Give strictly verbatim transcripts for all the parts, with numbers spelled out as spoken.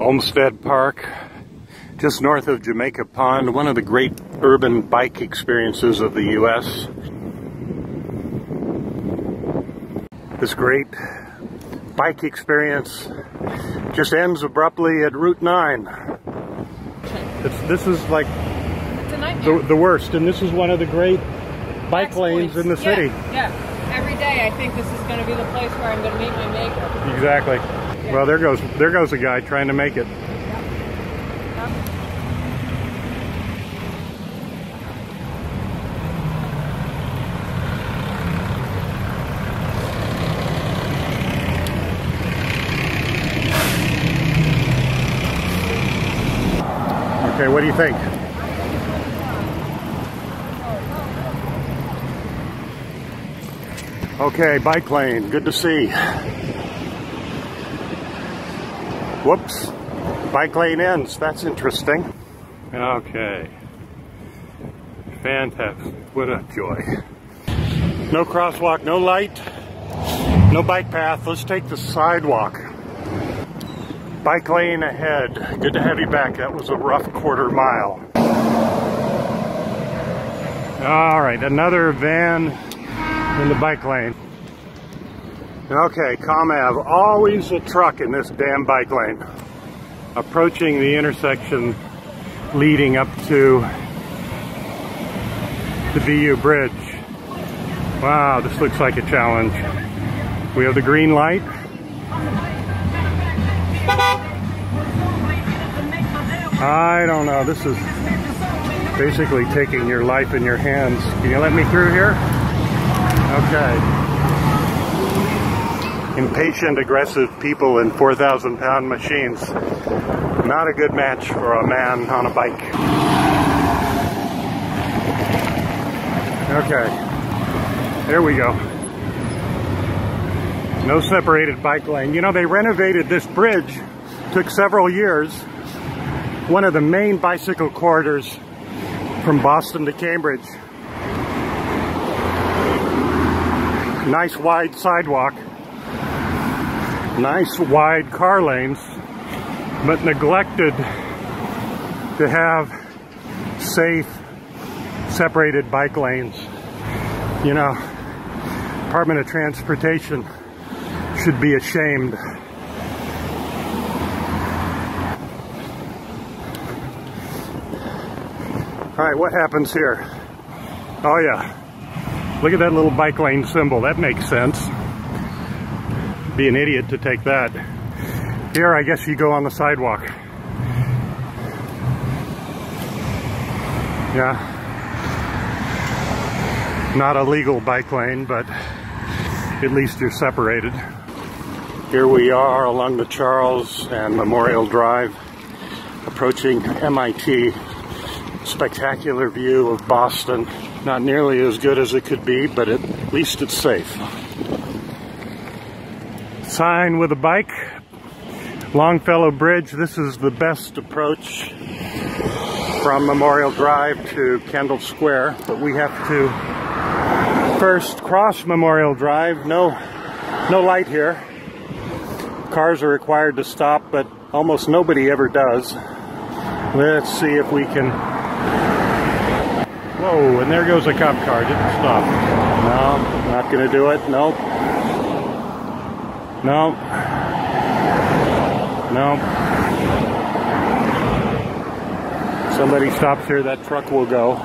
Olmsted Park, just north of Jamaica Pond, one of the great urban bike experiences of the U S This great bike experience just ends abruptly at Route nine. It's, this is like the, the worst, and this is one of the great bike X lanes points. in the city. Yeah, yeah, every day I think this is going to be the place where I'm going to meet my maker. Exactly. Yeah. Well, there goes there goes a guy trying to make it. Okay, what do you think? Okay, bike lane, good to see. Whoops, bike lane ends, that's interesting. Okay, fantastic, what a joy. No crosswalk, no light, no bike path, let's take the sidewalk. Bike lane ahead. Good to have you back. That was a rough quarter mile. All right, another van in the bike lane. Okay, Com Ave. Always a truck in this damn bike lane. Approaching the intersection leading up to the B U Bridge. Wow, this looks like a challenge. We have the green light. I don't know, this is basically taking your life in your hands. Can you let me through here? Okay. Impatient, aggressive people in four thousand pound machines. Not a good match for a man on a bike. Okay. There we go. No separated bike lane. You know, they renovated this bridge. Took several years. One of the main bicycle corridors from Boston to Cambridge. Nice wide sidewalk. Nice wide car lanes, but neglected to have safe, separated bike lanes. You know, Department of Transportation should be ashamed. All right, what happens here? Oh yeah, look at that little bike lane symbol. That makes sense. Be an idiot to take that. Here, I guess you go on the sidewalk. Yeah. Not a legal bike lane, but at least you're separated. Here we are along the Charles and Memorial Drive, approaching M I T. Spectacular view of Boston. Not nearly as good as it could be, but at least it's safe. Sign with a bike. Longfellow Bridge. This is the best approach from Memorial Drive to Kendall Square, but we have to first cross Memorial Drive. No, no light here. Cars are required to stop, but almost nobody ever does. Let's see if we can... Whoa, and there goes a cop car. Didn't stop. No, not going to do it. Nope. Nope. Nope. Somebody stops here, that truck will go.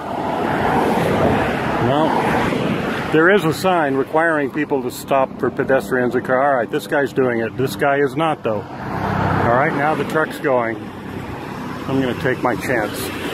Nope. There is a sign requiring people to stop for pedestrians and cars. All right, this guy's doing it. This guy is not, though. All right, now the truck's going. I'm going to take my chance.